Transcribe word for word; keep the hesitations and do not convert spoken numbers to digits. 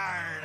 Fire!